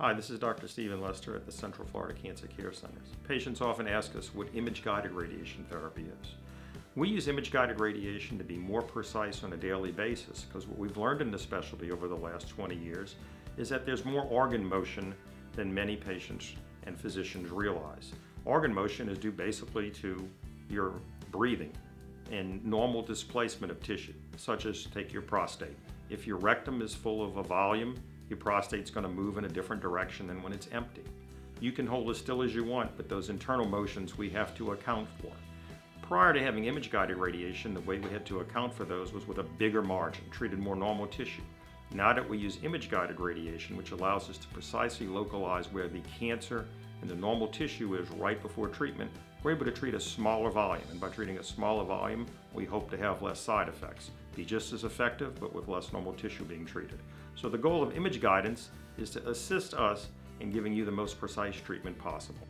Hi, this is Dr. Steven Lester at the Central Florida Cancer Care Centers. Patients often ask us what image-guided radiation therapy is. We use image-guided radiation to be more precise on a daily basis because what we've learned in this specialty over the last 20 years is that there's more organ motion than many patients and physicians realize. Organ motion is due basically to your breathing and normal displacement of tissue, such as take your prostate. If your rectum is full of a volume, your prostate's going to move in a different direction than when it's empty. You can hold as still as you want, but those internal motions we have to account for. Prior to having image-guided radiation, the way we had to account for those was with a bigger margin, treated more normal tissue. Now that we use image-guided radiation, which allows us to precisely localize where the cancer and the normal tissue is right before treatment, we're able to treat a smaller volume. And by treating a smaller volume, we hope to have less side effects, be just as effective, but with less normal tissue being treated. So the goal of image guidance is to assist us in giving you the most precise treatment possible.